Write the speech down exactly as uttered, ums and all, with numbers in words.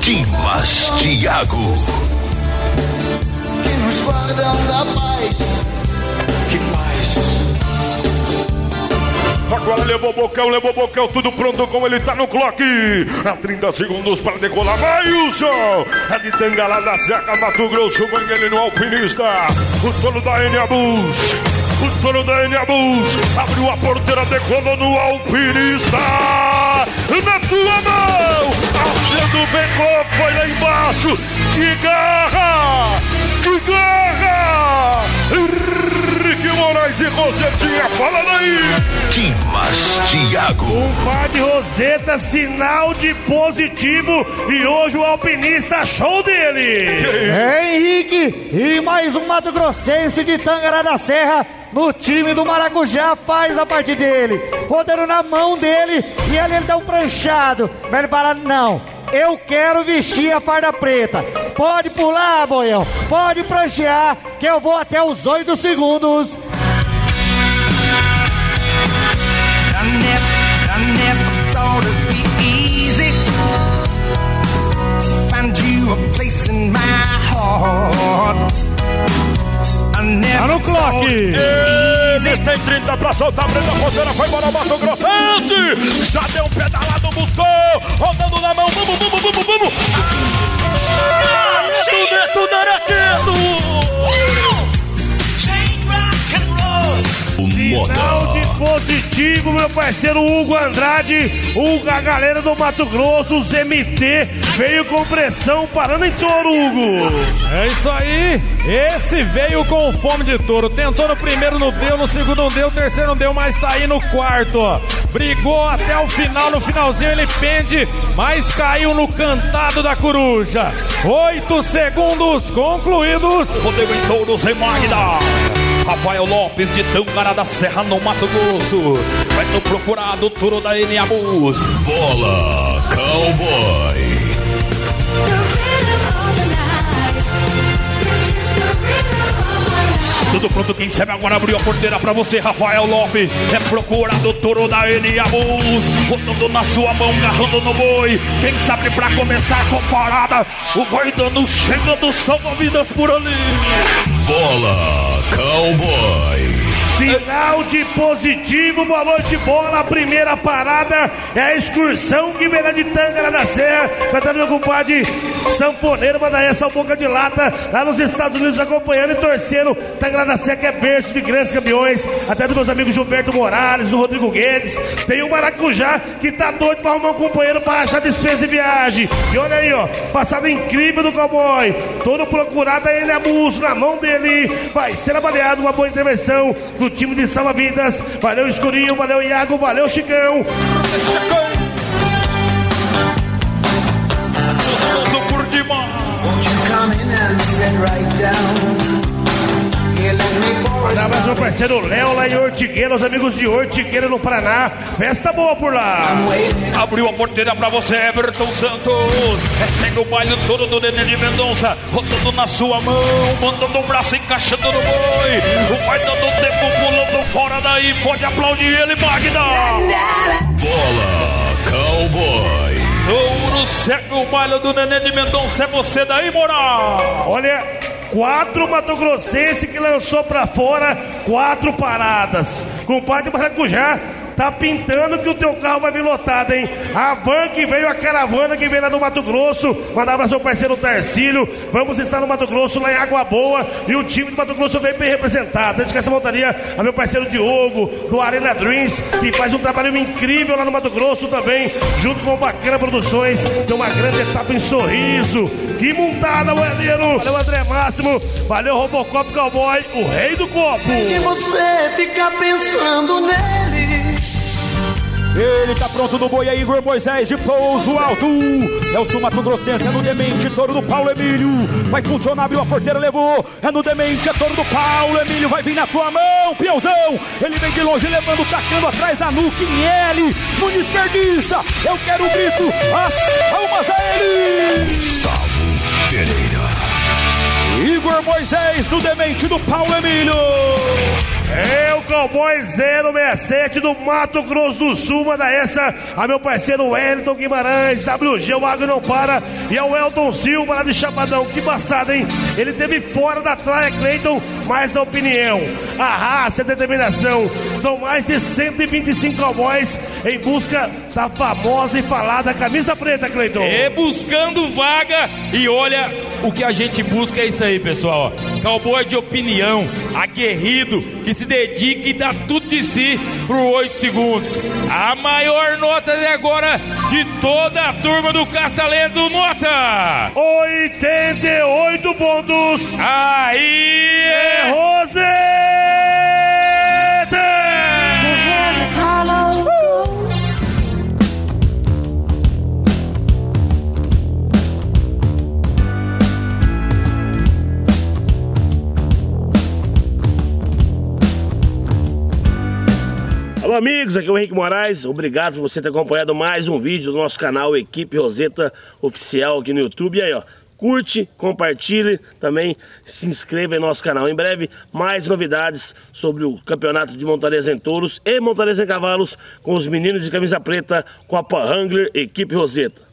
Timas Thiago. Que nos guardam da paz. Que paz. Agora levou o bocão, levou o bocão, tudo pronto como ele tá no clock. Há trinta segundos para decolar. Vai, Wilson! É de Tangará da Serra, Mato Grosso, vai ele no Alpinista. O dono da N A Bus. O touro da N A Bus abriu a porteira, decolou no Alpinista. Na tua mão, Alfredo pegou, foi lá embaixo. Que garra, que garra. Henrique Moraes e Rosetinha, fala daí. Timas Thiago. Um par de roseta, sinal de positivo. E hoje o Alpinista, show dele. É, Henrique. E mais um Mato Grossense de Tangará da Serra. No time do Maracujá faz a parte dele, rodeiro na mão dele e ele, ele dá um pranchado, mas ele fala, não, eu quero vestir a farda preta, pode pular, boião, pode pranchear, que eu vou até os oito segundos. Tá no clock! Eles têm trinta pra soltar, prenda a ponteira, foi embora o Mato Grossense! Já deu um pedalado, buscou! Rodando na mão, vamos, vamos, vamos, vamos! Ah, Tudeto Naraqueto! Sinal de positivo, meu parceiro Hugo Andrade, Hugo, a galera do Mato Grosso, os M T... Veio com pressão, parando em touro, Hugo. É isso aí. Esse veio com fome de touro. Tentou no primeiro, não deu. No segundo, não deu. No terceiro, não deu. Mas tá aí no quarto. Brigou até o final. No finalzinho, ele pende. Mas caiu no cantado da coruja. Oito segundos concluídos. Rodeu em touros em Magda. Rafael Lopes de Tangará da Serra no Mato Grosso. Vai no procurado o touro da N A Bus. Bola, cowboy. Tudo pronto, quem sabe agora abriu a porteira pra você, Rafael Lopes. É procurado o touro da N A Bus. Rodando na sua mão, agarrando no boi. Quem sabe pra começar com parada. O boi dando, chegando, salva vidas por ali. Bola, cowboy. Sinal de positivo, boa noite, bola. A primeira parada é a excursão Guimarães de Tangará da Serra. Vai estar meu compadre sanfoneiro, mandar essa boca de lata lá nos Estados Unidos, acompanhando e torcendo. Tangará da Serra que é berço de grandes campeões, até dos meus amigos Gilberto Morales, do Rodrigo Guedes. Tem o Maracujá que tá doido pra arrumar um companheiro pra achar despesa e viagem. E olha aí, ó, passada incrível do cowboy. Todo procurado, ele abuso na mão dele. Vai ser avaliado, uma boa intervenção do time de salva-vidas. Valeu Escurinho, valeu Iago, valeu Chicão. Gostoso por demais. Mandar mais um parceiro Léo lá em Hortigueira, os amigos de Hortigueira no Paraná. Festa boa por lá. Abriu a porteira pra você, Everton Santos. Recebe o baile todo do Nenê de Mendonça. Rodando na sua mão, mandando o braço, encaixando no boi. O pai dando tempo, pulando fora daí. Pode aplaudir ele, Magda. Bola, cowboy. Touro segue o baile do Nenê de Mendonça. É você daí, moral. Olha... Quatro matogrossenses que lançou pra fora, quatro paradas. Compadre Baracujá, tá pintando que o teu carro vai vir lotado, hein? A van que veio, a caravana que veio lá do Mato Grosso. Mandar abraço ao parceiro Tarcílio. Vamos estar no Mato Grosso, lá em Água Boa. E o time do Mato Grosso veio bem representado. Dedicação voltaria a meu parceiro Diogo, do Arena Dreams, que faz um trabalho incrível lá no Mato Grosso também, junto com o Bacana Produções. Tem uma grande etapa em Sorriso. Que montada, boiadeiro! Valeu, André Máximo. Valeu, Robocop Cowboy, o rei do copo. Se você ficar pensando nele. Ele tá pronto no boi, é Igor Moisés de pouso alto. É o sul Mato Grossense, é no Demente, touro do Paulo Emílio. Vai funcionar, abriu a porteira, levou. É no Demente, é touro do Paulo Emílio. Vai vir na tua mão, peãozão. Ele vem de longe, levando, tacando atrás da nuca em L. Mundo esquerdiça, eu quero um grito. As palmas a ele. Gustavo Pereira. Igor Moisés do Demente do Paulo Emílio. É o cowboy zero sessenta e sete do Mato Grosso do Sul, manda essa a meu parceiro Wellington Guimarães, W G, o água não para, e ao Elton Silva lá de Chapadão, que passada, hein? Ele teve fora da traia, Cleiton, mas a opinião, a raça e a determinação, são mais de cento e vinte e cinco cowboys em busca da famosa e falada camisa preta, Cleiton. É, buscando vaga, e olha, o que a gente busca é isso aí, pessoal, ó. Cowboy de opinião, aguerrido, que se dedica e dá tudo de si pro oito segundos. A maior nota é agora de toda a turma do Castalento, nota oitenta e oito pontos. Aí é, é Roseta! Uh! Olá, amigos, aqui é o Henrique Moraes, obrigado por você ter acompanhado mais um vídeo do nosso canal Equipe Roseta Oficial aqui no YouTube. E aí, ó, curte, compartilhe, também se inscreva em nosso canal. Em breve, mais novidades sobre o campeonato de montanha em touros e montanha em cavalos com os meninos de camisa preta, com a Copa Wrangler Equipe Roseta.